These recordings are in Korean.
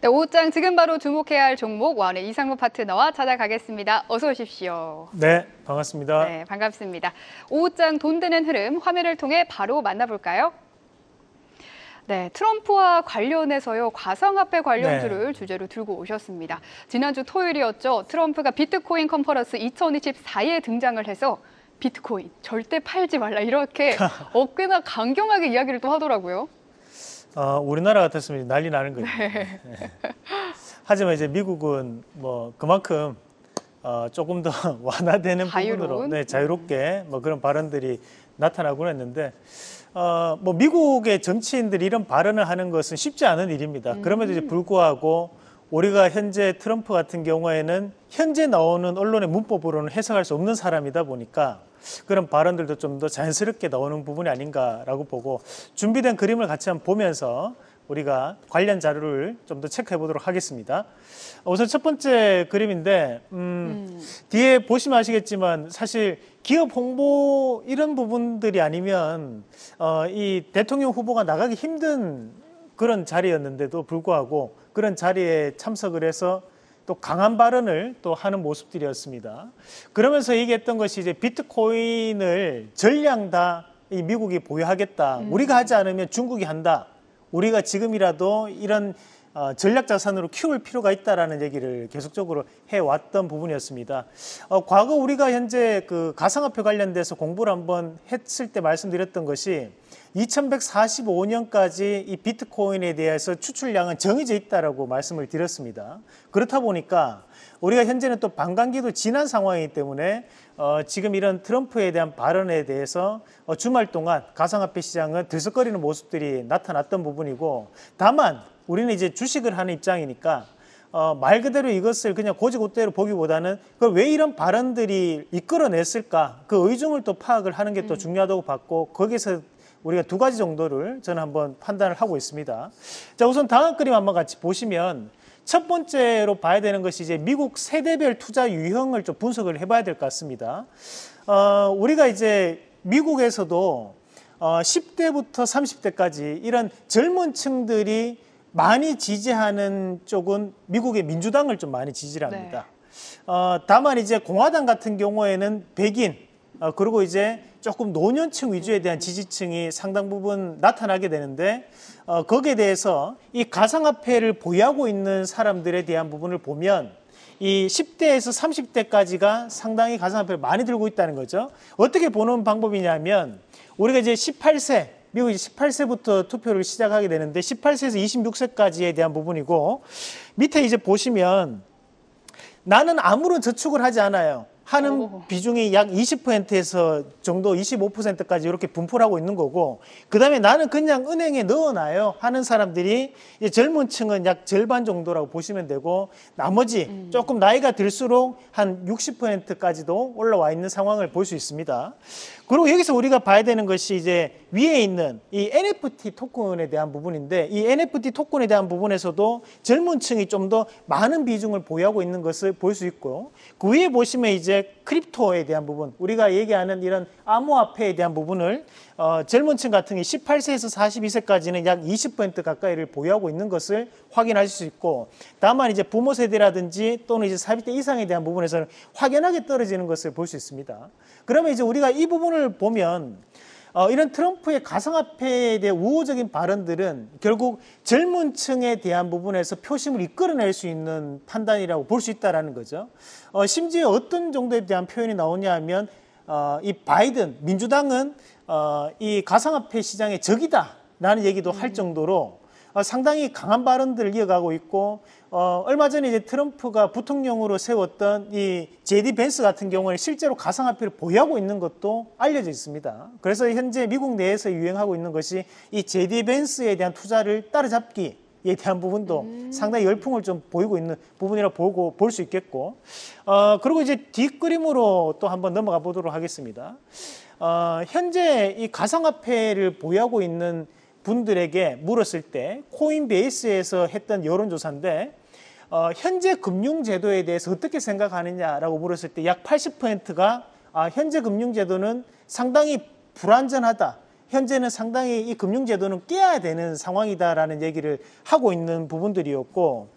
네, 오후장 지금 바로 주목해야 할 종목 와운의 이상로 파트너와 찾아가겠습니다. 어서 오십시오. 네, 반갑습니다. 네, 반갑습니다. 오후장 돈 드는 흐름 화면을 통해 바로 만나볼까요? 네, 트럼프와 관련해서요, 가상화폐 관련주를 주제로 들고 오셨습니다. 지난주 토요일이었죠. 트럼프가 비트코인 컨퍼런스 2024에 등장을 해서 비트코인 절대 팔지 말라 이렇게 꽤나 강경하게 이야기를 또 하더라고요. 우리나라 같았으면 난리 나는 거죠. 네. 네. 하지만 이제 미국은 뭐 그만큼 조금 더 완화되는 부분으로 자유롭게 뭐 그런 발언들이 나타나곤 했는데 뭐 미국의 정치인들이 이런 발언을 하는 것은 쉽지 않은 일입니다. 그럼에도 이제 불구하고 우리가 현재 트럼프 같은 경우에는 현재 나오는 언론의 문법으로는 해석할 수 없는 사람이다 보니까 그런 발언들도 좀 더 자연스럽게 나오는 부분이 아닌가라고 보고 준비된 그림을 같이 한번 보면서 우리가 관련 자료를 좀 더 체크해 보도록 하겠습니다. 우선 첫 번째 그림인데 뒤에 보시면 아시겠지만 사실 기업 홍보 이런 부분들이 아니면 이 대통령 후보가 나가기 힘든 그런 자리였는데도 불구하고 그런 자리에 참석을 해서 또 강한 발언을 또 하는 모습들이었습니다. 그러면서 얘기했던 것이 이제 비트코인을 전량 다 이 미국이 보유하겠다. 우리가 하지 않으면 중국이 한다. 우리가 지금이라도 이런 전략 자산으로 키울 필요가 있다라는 얘기를 계속적으로 해왔던 부분이었습니다. 과거 우리가 현재 그 가상화폐 관련돼서 공부를 한번 했을 때 말씀드렸던 것이 2145년까지 이 비트코인에 대해서 추출량은 정해져 있다라고 말씀을 드렸습니다. 그렇다 보니까 우리가 현재는 또 반감기도 지난 상황이기 때문에 지금 이런 트럼프에 대한 발언에 대해서 주말 동안 가상화폐 시장은 들썩거리는 모습들이 나타났던 부분이고 다만 우리는 이제 주식을 하는 입장이니까 말 그대로 이것을 그냥 고지고대로 보기보다는 그걸 왜 이런 발언들이 이끌어냈을까 그 의중을 또 파악을 하는 게 또 중요하다고 봤고 거기서 우리가 두 가지 정도를 저는 한번 판단을 하고 있습니다. 자, 우선 다음 그림 한번 같이 보시면 첫 번째로 봐야 되는 것이 이제 미국 세대별 투자 유형을 좀 분석을 해봐야 될 것 같습니다. 우리가 이제 미국에서도 10대부터 30대까지 이런 젊은 층들이 많이 지지하는 쪽은 미국의 민주당을 좀 많이 지지를 합니다. 네. 다만 이제 공화당 같은 경우에는 백인, 그리고 이제 조금 노년층 위주에 대한 지지층이 상당 부분 나타나게 되는데 거기에 대해서 이 가상화폐를 보유하고 있는 사람들에 대한 부분을 보면 이 10대에서 30대까지가 상당히 가상화폐를 많이 들고 있다는 거죠. 어떻게 보는 방법이냐면 우리가 이제 18세, 미국이 18세부터 투표를 시작하게 되는데 18세에서 26세까지에 대한 부분이고 밑에 이제 보시면 나는 아무런 저축을 하지 않아요. 하는 비중이 약 20%에서 정도 25%까지 이렇게 분포를 하고 있는 거고 그다음에 나는 그냥 은행에 넣어놔요 하는 사람들이 이제 젊은 층은 약 절반 정도라고 보시면 되고 나머지 조금 나이가 들수록 한 60%까지도 올라와 있는 상황을 볼 수 있습니다. 그리고 여기서 우리가 봐야 되는 것이 이제 위에 있는 이 NFT 토큰에 대한 부분인데 이 NFT 토큰에 대한 부분에서도 젊은 층이 좀 더 많은 비중을 보유하고 있는 것을 볼 수 있고 그 위에 보시면 이제 크립토에 대한 부분, 우리가 얘기하는 이런 암호화폐에 대한 부분을 젊은 층 같은 게 18세에서 42세까지는 약 20% 가까이를 보유하고 있는 것을 확인하실 수 있고 다만 이제 부모 세대라든지 또는 이제 40대 이상에 대한 부분에서는 확연하게 떨어지는 것을 볼 수 있습니다. 그러면 이제 우리가 이 부분을 보면 이런 트럼프의 가상화폐에 대해 우호적인 발언들은 결국 젊은 층에 대한 부분에서 표심을 이끌어낼 수 있는 판단이라고 볼 수 있다는 거죠. 심지어 어떤 정도에 대한 표현이 나오냐 하면 이 바이든, 민주당은 이 가상화폐 시장의 적이다라는 얘기도 할 정도로 상당히 강한 발언들을 이어가고 있고 얼마 전에 이제 트럼프가 부통령으로 세웠던 이 JD 벤스 같은 경우는 실제로 가상화폐를 보유하고 있는 것도 알려져 있습니다. 그래서 현재 미국 내에서 유행하고 있는 것이 이 JD 벤스에 대한 투자를 따라잡기에 대한 부분도 상당히 열풍을 좀 보이고 있는 부분이라 보고 볼 수 있겠고 그리고 이제 뒷그림으로 또 한번 넘어가 보도록 하겠습니다. 현재 이 가상화폐를 보유하고 있는 분들에게 물었을 때 코인베이스에서 했던 여론조사인데 현재 금융제도에 대해서 어떻게 생각하느냐라고 물었을 때 약 80%가 현재 금융제도는 상당히 불완전하다. 현재는 상당히 이 금융제도는 깨야 되는 상황이다라는 얘기를 하고 있는 부분들이었고,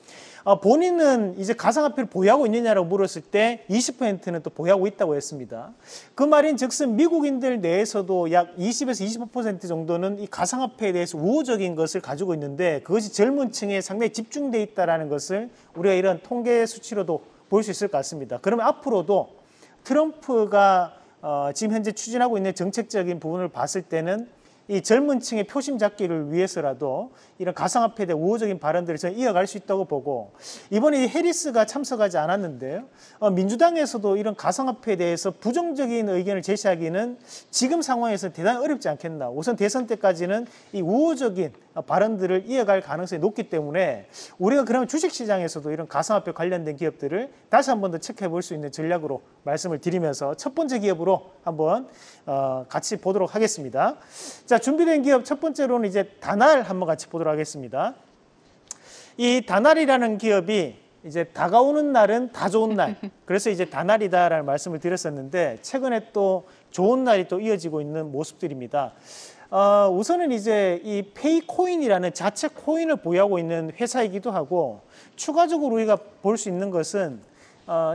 본인은 이제 가상화폐를 보유하고 있느냐라고 물었을 때 20%는 또 보유하고 있다고 했습니다. 그 말인 즉슨 미국인들 내에서도 약 20에서 25% 정도는 이 가상화폐에 대해서 우호적인 것을 가지고 있는데, 그것이 젊은 층에 상당히 집중돼 있다는 것을 우리가 이런 통계 수치로도 볼 수 있을 것 같습니다. 그러면 앞으로도 트럼프가 지금 현재 추진하고 있는 정책적인 부분을 봤을 때는 이 젊은 층의 표심 잡기를 위해서라도 이런 가상화폐에 대한 우호적인 발언들을 저는 이어갈 수 있다고 보고, 이번에 해리스가 참석하지 않았는데요. 민주당에서도 이런 가상화폐에 대해서 부정적인 의견을 제시하기는 지금 상황에서 대단히 어렵지 않겠나. 우선 대선 때까지는 이 우호적인 발언들을 이어갈 가능성이 높기 때문에 우리가 그러면 주식시장에서도 이런 가상화폐 관련된 기업들을 다시 한 번 더 체크해 볼 수 있는 전략으로 말씀을 드리면서 첫 번째 기업으로 한번 같이 보도록 하겠습니다. 자, 준비된 기업 첫 번째로는 이제 다날 한번 같이 보도록 하겠습니다. 이 다날이라는 기업이 이제 다가오는 날은 다 좋은 날, 그래서 이제 다날이다라는 말씀을 드렸었는데 최근에 또 좋은 날이 또 이어지고 있는 모습들입니다. 우선은 이제 이 페이코인이라는 자체 코인을 보유하고 있는 회사이기도 하고, 추가적으로 우리가 볼 수 있는 것은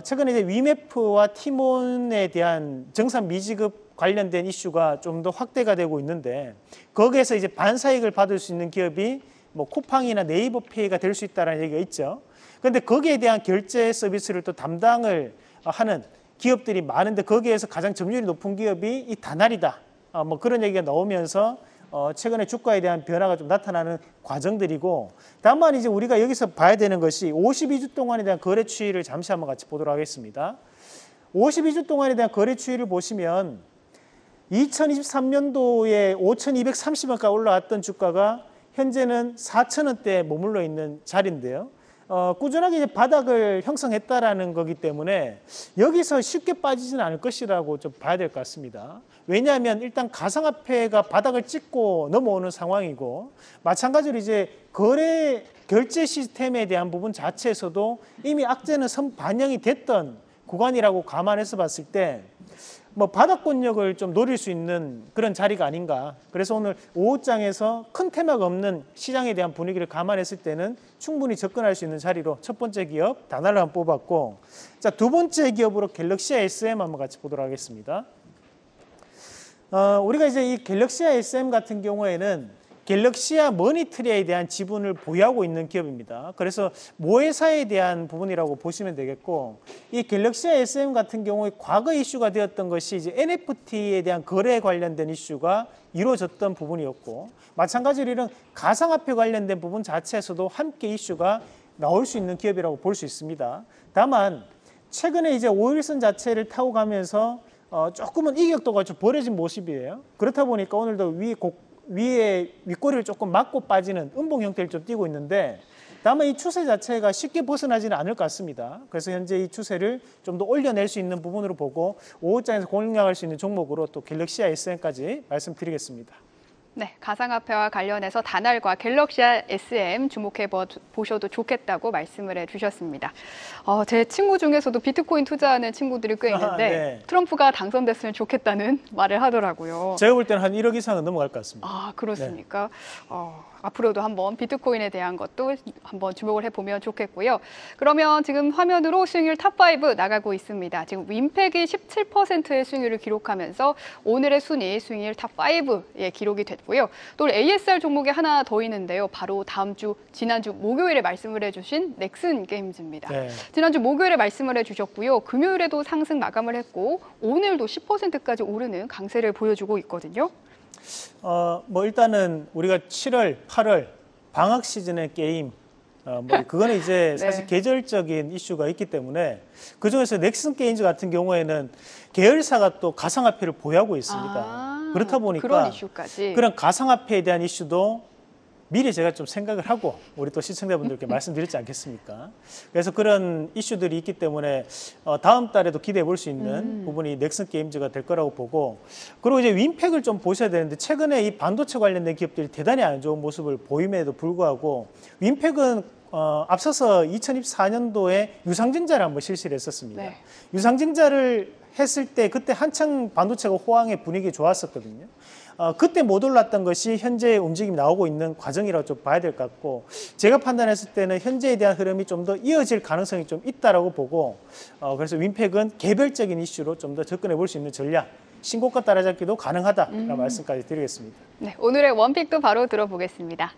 최근에 이제 위메프와 티몬에 대한 정산 미지급 관련된 이슈가 좀 더 확대가 되고 있는데, 거기에서 이제 반사익을 받을 수 있는 기업이 뭐 쿠팡이나 네이버페이가 될 수 있다는 얘기가 있죠. 그런데 거기에 대한 결제 서비스를 또 담당을 하는 기업들이 많은데, 거기에서 가장 점유율이 높은 기업이 이 다날이다. 뭐 그런 얘기가 나오면서 최근에 주가에 대한 변화가 좀 나타나는 과정들이고, 다만 이제 우리가 여기서 봐야 되는 것이 52주 동안에 대한 거래 추이를 잠시 한번 같이 보도록 하겠습니다. 52주 동안에 대한 거래 추이를 보시면 2023년도에 5,230원까지 올라왔던 주가가 현재는 4,000원대에 머물러 있는 자리인데요. 꾸준하게 이제 바닥을 형성했다라는 거기 때문에 여기서 쉽게 빠지지는 않을 것이라고 좀 봐야 될 것 같습니다. 왜냐하면 일단 가상화폐가 바닥을 찍고 넘어오는 상황이고, 마찬가지로 이제 거래 결제 시스템에 대한 부분 자체에서도 이미 악재는 반영이 됐던 구간이라고 감안해서 봤을 때 뭐 바닥권력을 좀 노릴 수 있는 그런 자리가 아닌가. 그래서 오늘 5호장에서 큰 테마가 없는 시장에 대한 분위기를 감안했을 때는 충분히 접근할 수 있는 자리로 첫 번째 기업 다날을 한번 뽑았고, 자, 두 번째 기업으로 갤럭시아에스엠 한번 같이 보도록 하겠습니다. 우리가 이제 이 갤럭시아에스엠 같은 경우에는 갤럭시아 머니트리에 대한 지분을 보유하고 있는 기업입니다. 그래서 모회사에 대한 부분이라고 보시면 되겠고, 이 갤럭시아에스엠 같은 경우에 과거 이슈가 되었던 것이 이제 NFT에 대한 거래에 관련된 이슈가 이루어졌던 부분이었고, 마찬가지로 이런 가상화폐 관련된 부분 자체에서도 함께 이슈가 나올 수 있는 기업이라고 볼 수 있습니다. 다만 최근에 이제 오일선 자체를 타고 가면서 조금은 이격도가 좀 벌어진 모습이에요. 그렇다 보니까 오늘도 위에 윗꼬리를 조금 맞고 빠지는 음봉 형태를 좀 띄고 있는데, 다만 이 추세 자체가 쉽게 벗어나지는 않을 것 같습니다. 그래서 현재 이 추세를 좀 더 올려낼 수 있는 부분으로 보고 5호장에서 공략할 수 있는 종목으로 또 갤럭시아에스엠까지 말씀드리겠습니다. 네, 가상화폐와 관련해서 다날과 갤럭시아에스엠 주목해 보셔도 좋겠다고 말씀을 해주셨습니다. 제 친구 중에서도 비트코인 투자하는 친구들이 꽤 있는데 네. 트럼프가 당선됐으면 좋겠다는 말을 하더라고요. 제가 볼 때는 한 1억 이상은 넘어갈 것 같습니다. 아, 그렇습니까? 네. 앞으로도 한번 비트코인에 대한 것도 한번 주목을 해보면 좋겠고요. 그러면 지금 화면으로 수익률 탑5 나가고 있습니다. 지금 윈팩이 17%의 수익률을 기록하면서 오늘의 순위 수익률 탑5에 기록이 됐고요. 또 ASR 종목이 하나 더 있는데요. 바로 다음 주, 지난주 목요일에 말씀을 해주신 넥슨 게임즈입니다. 네. 지난주 목요일에 말씀을 해주셨고요. 금요일에도 상승 마감을 했고, 오늘도 10%까지 오르는 강세를 보여주고 있거든요. 뭐 일단은 우리가 7월, 8월 방학 시즌의 게임, 뭐 그거는 이제 네. 사실 계절적인 이슈가 있기 때문에, 그중에서 넥슨 게임즈 같은 경우에는 계열사가 또 가상화폐를 보유하고 있습니다. 그렇다 보니까 그런 이슈까지, 그런 가상화폐에 대한 이슈도 미리 제가 좀 생각을 하고 우리 또 시청자분들께 말씀드렸지 않겠습니까? 그래서 그런 이슈들이 있기 때문에 다음 달에도 기대해 볼 수 있는 부분이 넥슨 게임즈가 될 거라고 보고, 그리고 이제 윈팩을 좀 보셔야 되는데, 최근에 이 반도체 관련된 기업들이 대단히 안 좋은 모습을 보임에도 불구하고 윈팩은 앞서서 2024년도에 유상증자를 한번 실시를 했었습니다. 네. 유상증자를 했을 때 그때 한창 반도체가 호황의 분위기 좋았었거든요. 그때 못 올랐던 것이 현재의 움직임이 나오고 있는 과정이라고 좀 봐야 될 것 같고, 제가 판단했을 때는 현재에 대한 흐름이 좀 더 이어질 가능성이 좀 있다라고 보고, 그래서 윈팩은 개별적인 이슈로 좀 더 접근해 볼 수 있는 전략, 신고가 따라잡기도 가능하다라는 말씀까지 드리겠습니다. 네, 오늘의 원픽도 바로 들어보겠습니다.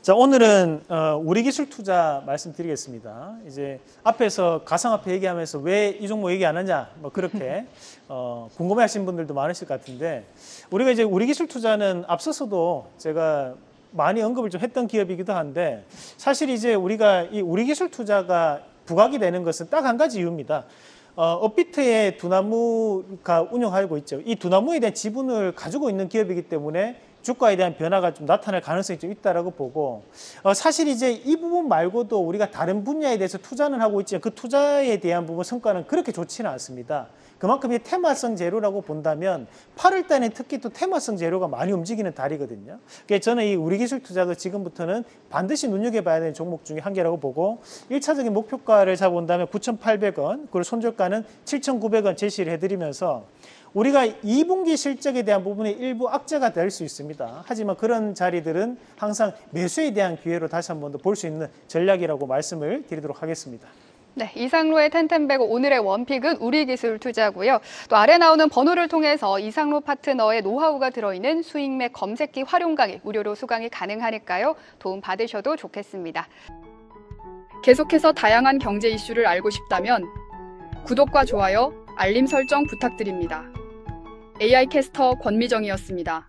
자, 오늘은 우리기술투자 말씀드리겠습니다. 이제 앞에서 가상화폐 얘기하면서 왜 이 종목 얘기 안 하냐, 뭐 그렇게 궁금해하시는 분들도 많으실 것 같은데, 우리가 이제 우리기술투자는 앞서서도 제가 많이 언급을 좀 했던 기업이기도 한데, 사실 이제 우리가 이 우리기술투자가 부각이 되는 것은 딱 한 가지 이유입니다. 업비트의 두나무가 운영하고 있죠. 이 두나무에 대한 지분을 가지고 있는 기업이기 때문에 주가에 대한 변화가 좀 나타날 가능성이 좀 있다라고 보고, 사실 이제 이 부분 말고도 우리가 다른 분야에 대해서 투자는 하고 있지만 그 투자에 대한 부분 성과는 그렇게 좋지는 않습니다. 그만큼 이 테마성 재료라고 본다면 8월달에 특히 또 테마성 재료가 많이 움직이는 달이거든요. 그래서 저는 이 우리기술투자도 지금부터는 반드시 눈여겨봐야 되는 종목 중에 한 개라고 보고, 1차적인 목표가를 잡아본다면 9,800원, 그리고 손절가는 7,900원 제시를 해드리면서 우리가 2분기 실적에 대한 부분에 일부 악재가 될 수 있습니다. 하지만 그런 자리들은 항상 매수에 대한 기회로 다시 한 번 더 볼 수 있는 전략이라고 말씀을 드리도록 하겠습니다. 네, 이상로의 텐텐베고 오늘의 원픽은 우리기술투자고요. 또 아래 나오는 번호를 통해서 이상로 파트너의 노하우가 들어있는 수익맥 검색기 활용 강의 무료로 수강이 가능하니까요. 도움 받으셔도 좋겠습니다. 계속해서 다양한 경제 이슈를 알고 싶다면 구독과 좋아요, 알림 설정 부탁드립니다. AI 캐스터 권미정이었습니다.